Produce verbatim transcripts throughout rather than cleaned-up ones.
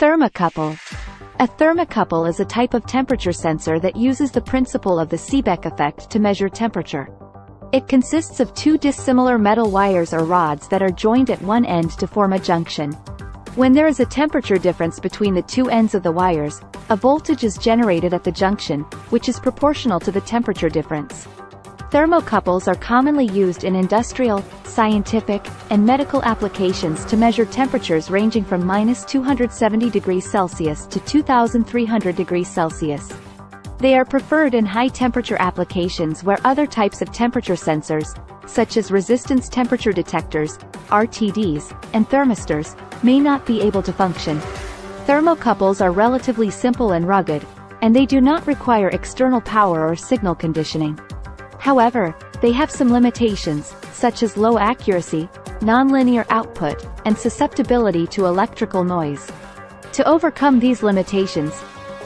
Thermocouple. A thermocouple is a type of temperature sensor that uses the principle of the Seebeck effect to measure temperature. It consists of two dissimilar metal wires or rods that are joined at one end to form a junction. When there is a temperature difference between the two ends of the wires, a voltage is generated at the junction, which is proportional to the temperature difference. Thermocouples are commonly used in industrial, scientific, and medical applications to measure temperatures ranging from minus two hundred seventy degrees Celsius to two thousand three hundred degrees Celsius. They are preferred in high-temperature applications where other types of temperature sensors, such as resistance temperature detectors, R T Ds, and thermistors, may not be able to function. Thermocouples are relatively simple and rugged, and they do not require external power or signal conditioning. However, they have some limitations, such as low accuracy, nonlinear output, and susceptibility to electrical noise. To overcome these limitations,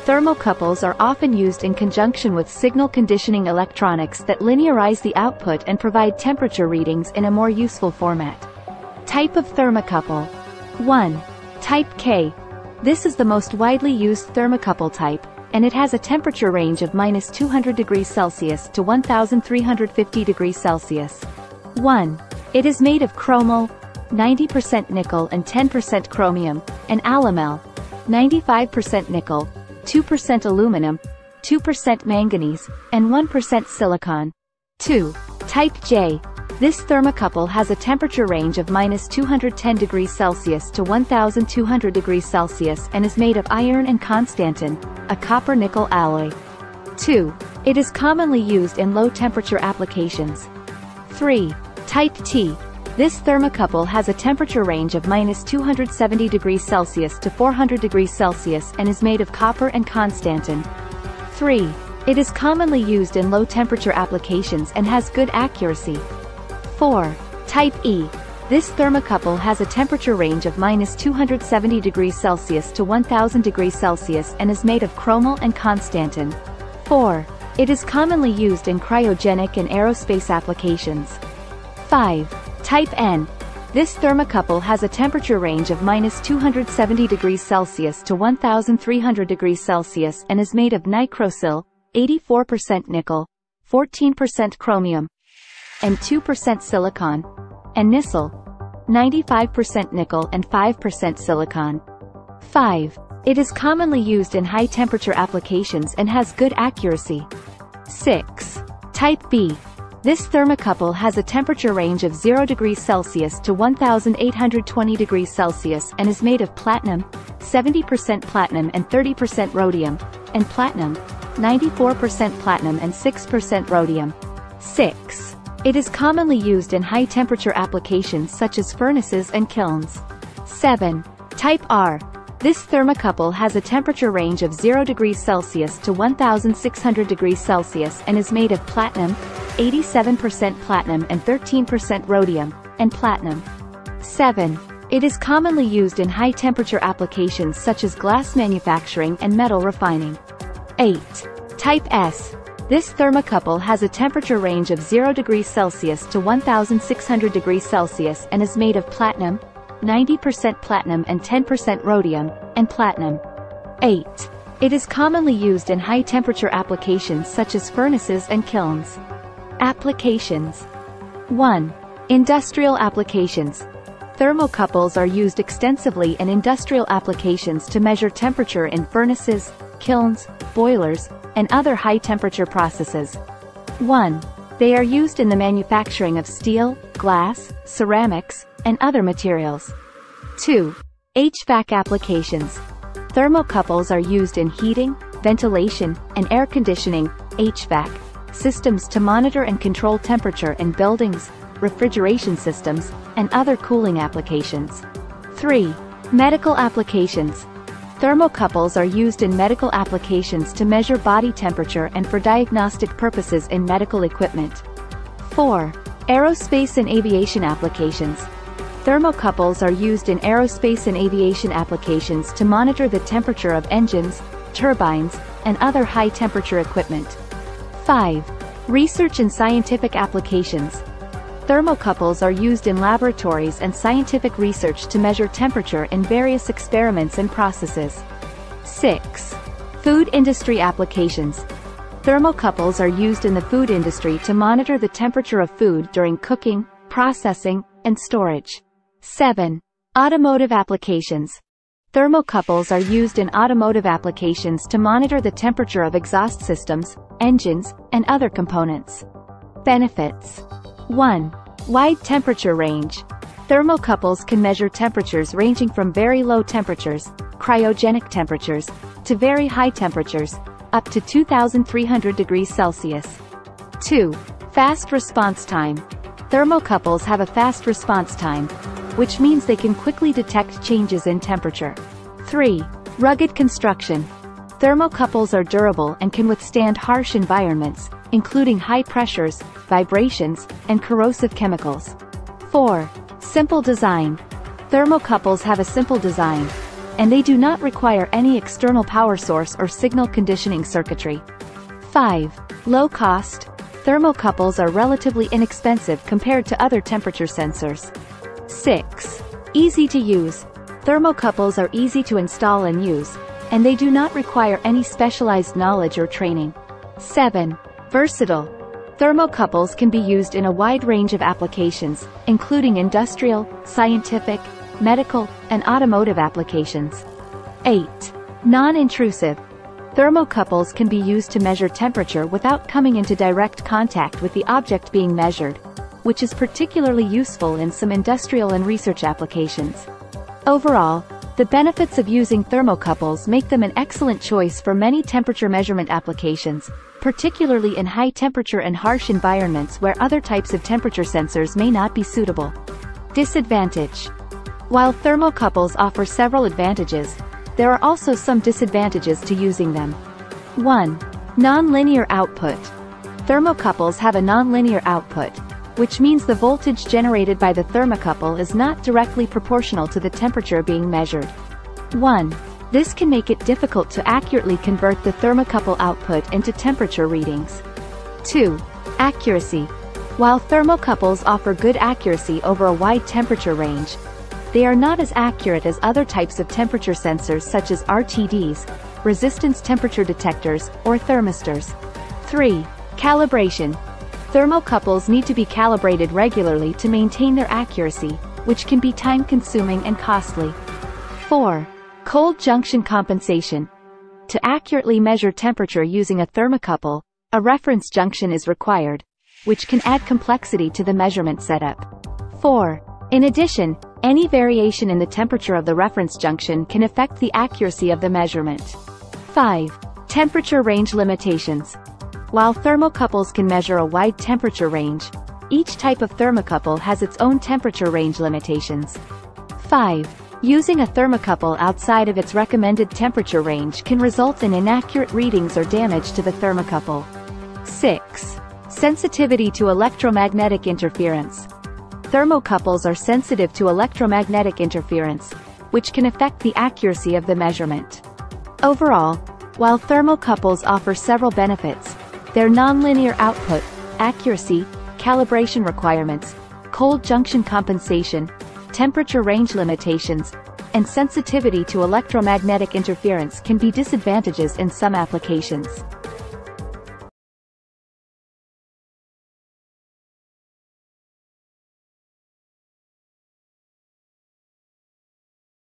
thermocouples are often used in conjunction with signal conditioning electronics that linearize the output and provide temperature readings in a more useful format. Type of thermocouple. one. Type K. This is the most widely used thermocouple type, and it has a temperature range of minus two hundred degrees Celsius to one thousand three hundred fifty degrees Celsius. one. It is made of chromel, ninety percent nickel and ten percent chromium, and alumel, ninety-five percent nickel, two percent aluminum, two percent manganese, and one percent silicon. two. Type J. This thermocouple has a temperature range of minus two hundred ten degrees Celsius to one thousand two hundred degrees Celsius and is made of iron and constantan, a copper-nickel alloy. two. It is commonly used in low-temperature applications. three. Type T. This thermocouple has a temperature range of minus two hundred seventy degrees Celsius to four hundred degrees Celsius and is made of copper and constantan. three. It is commonly used in low-temperature applications and has good accuracy. four. Type E. This thermocouple has a temperature range of minus two hundred seventy degrees Celsius to one thousand degrees Celsius and is made of chromel and constantan. four. It is commonly used in cryogenic and aerospace applications. five. Type N. This thermocouple has a temperature range of minus two hundred seventy degrees Celsius to one thousand three hundred degrees Celsius and is made of nicrosil, eighty-four percent nickel, fourteen percent chromium, and two percent silicon, and Nisil, ninety-five percent nickel and five percent silicon. five. It is commonly used in high-temperature applications and has good accuracy. six. Type B. This thermocouple has a temperature range of zero degrees Celsius to one thousand eight hundred twenty degrees Celsius and is made of platinum, seventy percent platinum and thirty percent rhodium, and platinum, ninety-four percent platinum and six percent rhodium. six. It is commonly used in high-temperature applications such as furnaces and kilns. seven. Type R. This thermocouple has a temperature range of zero degrees Celsius to one thousand six hundred degrees Celsius and is made of platinum, eighty-seven percent platinum and thirteen percent rhodium, and platinum. seven. It is commonly used in high-temperature applications such as glass manufacturing and metal refining. eight. Type S. This thermocouple has a temperature range of zero degrees Celsius to one thousand six hundred degrees Celsius and is made of platinum, ninety percent platinum and ten percent rhodium, and platinum. eight. It is commonly used in high-temperature applications such as furnaces and kilns. Applications. one. Industrial applications. Thermocouples are used extensively in industrial applications to measure temperature in furnaces, kilns, boilers, and other high-temperature processes. one. They are used in the manufacturing of steel, glass, ceramics, and other materials. two. H V A C applications. Thermocouples are used in heating, ventilation, and air conditioning (H V A C) systems to monitor and control temperature in buildings, refrigeration systems, and other cooling applications. three. Medical applications. Thermocouples are used in medical applications to measure body temperature and for diagnostic purposes in medical equipment. four. Aerospace and aviation applications. Thermocouples are used in aerospace and aviation applications to monitor the temperature of engines, turbines, and other high-temperature equipment. five. Research and scientific applications. Thermocouples are used in laboratories and scientific research to measure temperature in various experiments and processes. six. Food industry applications. Thermocouples are used in the food industry to monitor the temperature of food during cooking, processing, and storage. seven. Automotive applications. Thermocouples are used in automotive applications to monitor the temperature of exhaust systems, engines, and other components. Benefits. one. Wide temperature range. Thermocouples can measure temperatures ranging from very low temperatures, cryogenic temperatures, to very high temperatures, up to two thousand three hundred degrees Celsius. two. Fast response time. Thermocouples have a fast response time, which means they can quickly detect changes in temperature. three. Rugged construction. Thermocouples are durable and can withstand harsh environments, including high pressures, vibrations, and corrosive chemicals. four. Simple design. Thermocouples have a simple design, and they do not require any external power source or signal conditioning circuitry. five. Low cost. Thermocouples are relatively inexpensive compared to other temperature sensors. six. Easy to use. Thermocouples are easy to install and use, and they do not require any specialized knowledge or training. seven. Versatile. Thermocouples can be used in a wide range of applications, including industrial, scientific, medical, and automotive applications. eight. Non-intrusive. Thermocouples can be used to measure temperature without coming into direct contact with the object being measured, which is particularly useful in some industrial and research applications. Overall, the benefits of using thermocouples make them an excellent choice for many temperature measurement applications, particularly in high temperature and harsh environments where other types of temperature sensors may not be suitable. Disadvantage. While thermocouples offer several advantages, there are also some disadvantages to using them. one. Nonlinear output. Thermocouples have a nonlinear output, which means the voltage generated by the thermocouple is not directly proportional to the temperature being measured. one. This can make it difficult to accurately convert the thermocouple output into temperature readings. two. Accuracy. While thermocouples offer good accuracy over a wide temperature range, they are not as accurate as other types of temperature sensors such as R T Ds, resistance temperature detectors, or thermistors. three. Calibration. Thermocouples need to be calibrated regularly to maintain their accuracy, which can be time-consuming and costly. four. Cold junction compensation. To accurately measure temperature using a thermocouple, a reference junction is required, which can add complexity to the measurement setup. four. In addition, any variation in the temperature of the reference junction can affect the accuracy of the measurement. five. Temperature range limitations. While thermocouples can measure a wide temperature range, each type of thermocouple has its own temperature range limitations. five. Using a thermocouple outside of its recommended temperature range can result in inaccurate readings or damage to the thermocouple. six. Sensitivity to electromagnetic interference. Thermocouples are sensitive to electromagnetic interference, which can affect the accuracy of the measurement. Overall, while thermocouples offer several benefits, their nonlinear output, accuracy, calibration requirements, cold junction compensation, temperature range limitations, and sensitivity to electromagnetic interference can be disadvantages in some applications.